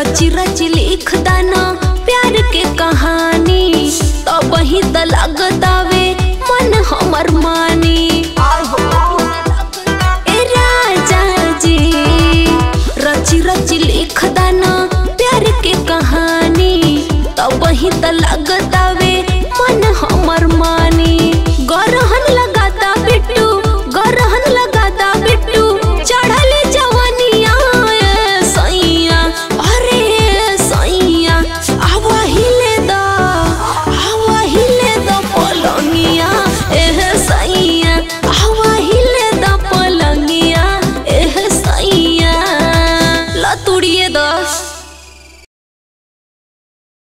रच रच लिख दाना प्यार के कहानी तब ही त लगतावे मन हमर मानी। ए राजा जी रच रच लिख दाना प्यार के कहानी तब ही त लगता